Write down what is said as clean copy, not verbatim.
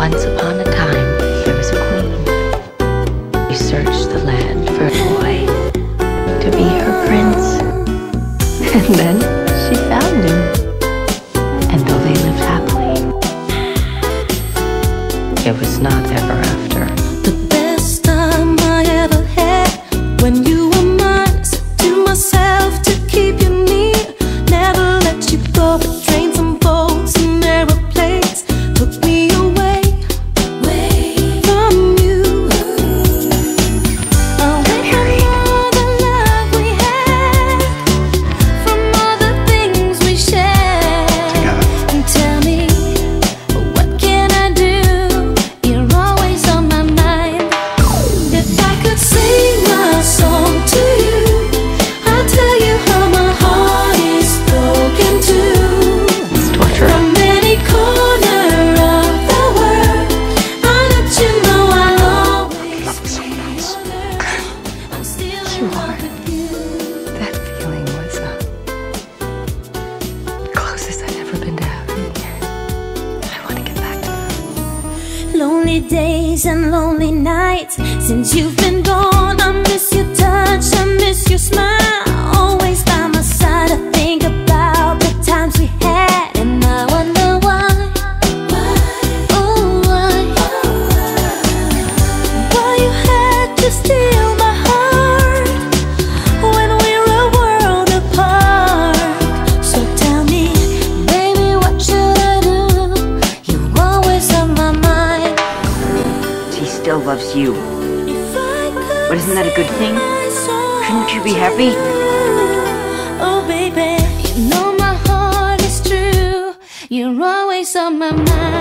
Once upon a time, there was a queen. She searched the land for a boy to be her prince. And then she found him. And though they lived happily, it was not ever after. The best time I ever had, when you were mine. Said to myself to keep you near, never let you go. But trains and boats and aeroplanes took me away from you. I went from all the love we had, from all the things we shared. And tell me, what can I do? You're always on my mind. If I could sing my song to you, I'll tell you how my heart is broken too. From any corner of the world, I'll let you know I'll always be your girl. I'm still in love with you. That feeling was the closest I'd ever been to having you. I want to get back to that. Lonely days and lonely nights since you've been gone. I miss your touch, I miss your smile. Always by my side, I think about the times we had, and I wonder why you had to steal my heart when we were a world apart. So tell me, baby, what should I do? You're always on my mind. She still loves you. If I could But isn't that a good thing? Couldn't you be happy? Oh baby, you know my heart is true. You're always on my mind.